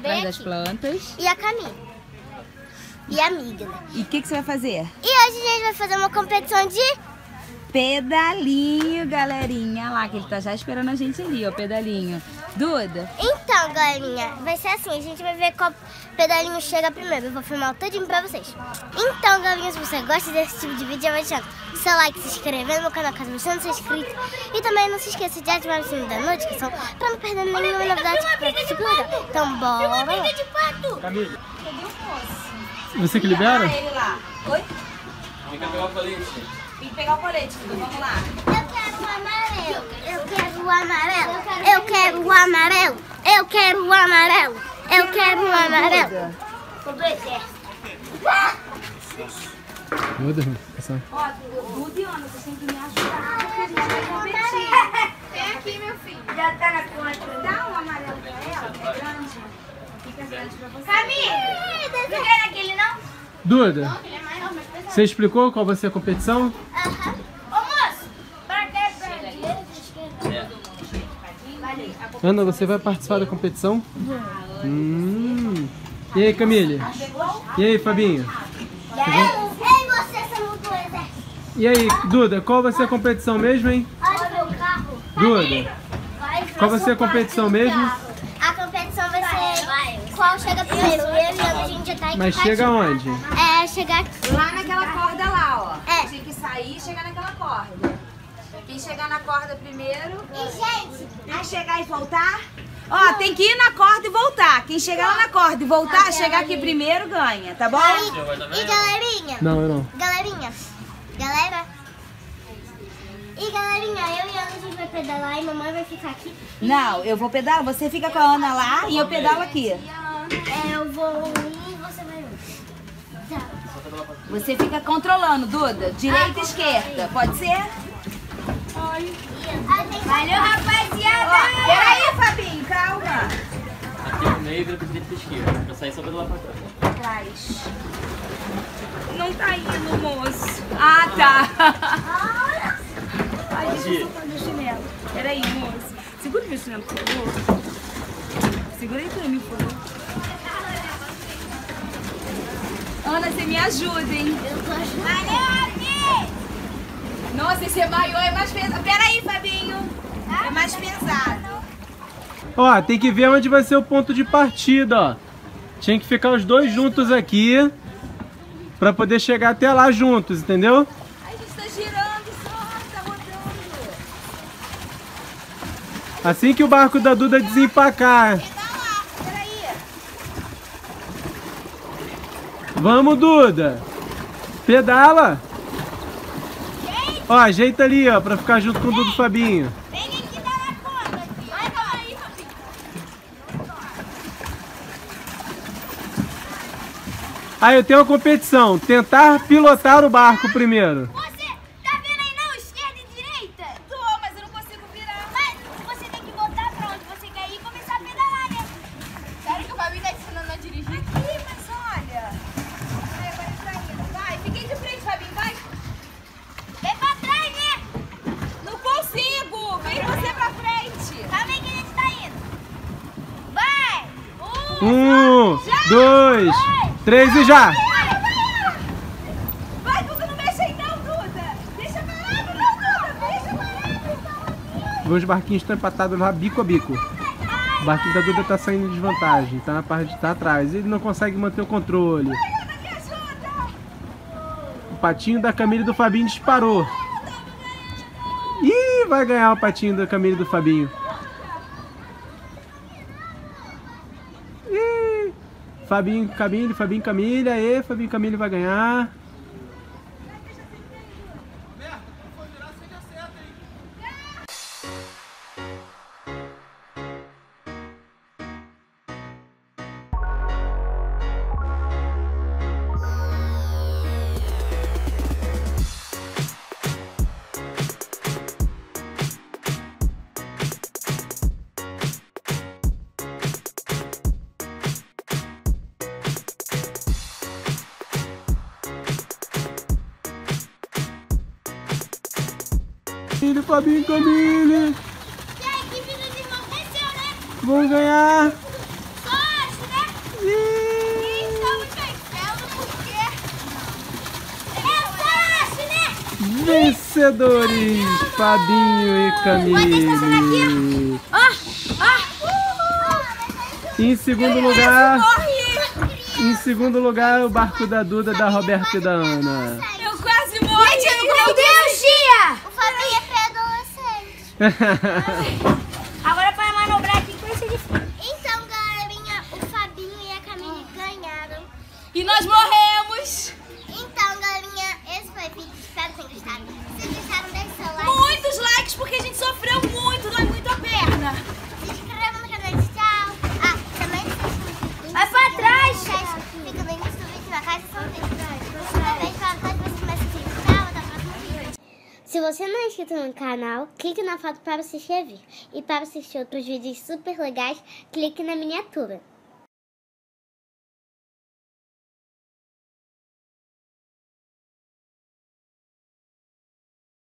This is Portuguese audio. vai atrás das plantas. E a Camila. E a amígdala. E o que você vai fazer? E hoje a gente vai fazer uma competição de... pedalinho, galerinha. Olha lá, que ele tá já esperando a gente ali, ó, pedalinho. Duda? Então, galerinha, vai ser assim, a gente vai ver qual pedalinho chega primeiro. Eu vou filmar tudinho pra vocês. Então, galerinha, se você gosta desse tipo de vídeo, já vai deixando seu like, se inscrever no meu canal, caso você não seja inscrito. E também não se esqueça de ativar o sininho da notificação pra não perder nenhuma novidade que pode segurar. Então, bora lá. Camila, cadê o poço? Você que libera? Ele lá. Oi? Vem cá pegar o colete. Tem que pegar o colete, vamos lá. Eu quero o amarelo, eu quero o amarelo, eu quero o amarelo, eu quero o amarelo, eu quero o amarelo. Com dois exércitos. Meu Deus, pessoal. Ó, Duda e Ana, vocês têm que me ajudar, porque a gente vai competir. Tem aqui, meu filho. Já tá na conta. Dá um amarelo pra ela, é grande. Fica grande pra você. Camila, não quer aquele não? Duda. Não, aquele é maior, mas pesado. Você explicou qual vai ser a competição? Aham. Ô moço, pra cá é pra direita, Ana, você vai participar da competição? E aí, Kamilly? E aí, Fabinho? E você, seu motor exército? E aí, Duda, qual vai ser a competição mesmo, hein? Olha o meu carro. Duda, qual vai ser a competição mesmo? A competição vai ser qual chega primeiro. A gente já tá aqui. Mas chega onde? É, chegar aqui. Lá naquela corda lá, ó. É. Tem que sair e chegar naquela corda. Quem chegar na corda primeiro... E, gente, a chegar e voltar... Ó, não. Tem que ir na corda e voltar. Quem chegar lá na corda e voltar, chegar aqui primeiro, ganha, tá bom? E galerinha... Não, eu não. Galerinha... Galera... E galerinha, eu e a Ana a gente vai pedalar e mamãe vai ficar aqui. Não, eu vou pedalar, você fica com a Ana lá e eu pedalo aqui. É, eu vou e você vai outro. Tá. Você fica controlando, Duda. Direita e esquerda, pode ser? Valeu, rapaziada! Ó, peraí, Fabinho, calma. Aqui no meio vira pra direita e esquerda. Eu saí só pelo lado pra trás. Atrás. Não tá indo, moço. Ah, tá. Peraí, moço. Segura o meu chinelo, por favor. Segura aí pra mim, por favor. Ana, você me ajuda, hein? Eu tô ajudando. Valeu, Abi! Nossa, esse maiô é mais pesado. Peraí, Fabinho. É mais pesado. Ó, tem que ver onde vai ser o ponto de partida, ó. Tinha que ficar os dois juntos aqui pra poder chegar até lá juntos, entendeu? Assim que o barco da Duda desempacar. Vamos, Duda. Pedala. Ó, ajeita ali, ó, pra ficar junto com o Duda e o Fabinho. Vem aqui na corda. Vai, calma aí, Fabinho. Ah, eu tenho uma competição. Tentar pilotar o barco primeiro. Um, dois, três e já! Vai, Duda, não mexe aí não, Duda! Deixa parado, não, Duda! Deixa parado! Os barquinhos estão empatados lá, bico a bico. O barquinho da Duda está saindo de desvantagem, está na parte de atrás. Ele não consegue manter o controle. O patinho da Camila e do Fabinho disparou. Ih, vai ganhar o patinho da Camila e do Fabinho. Fabinho, Camille, Fabinho, Camila, aê, Fabinho, Camila vai ganhar. Fabinho, Camille! E aí, que vida de mal venceu, né? Vão ganhar! Sorte, né? vencedores, Fabinho e Camille. Em segundo lugar, o barco da Duda, da Roberta e da Ana. Eu quase morri. Meu Deus, Gia! O Fabinho é pré-adolescente. Agora para manobrar aqui vai ser difícil. Então, galerinha, o Fabinho e a Kamilly ganharam. E nós morremos. Então, galerinha, esse foi o vídeo. Espero que vocês gostaram. Se gostaram, deixe seu like. Muitos likes, porque a gente sofreu muito. Dói muito a perna. Se inscreva no canal de tchau. Ah, também se inscreva. Vai pra trás. Fica no início do vídeo na casa. Só um vídeo. Se você não é inscrito no canal, clique na foto para se inscrever. E para assistir outros vídeos super legais, clique na miniatura.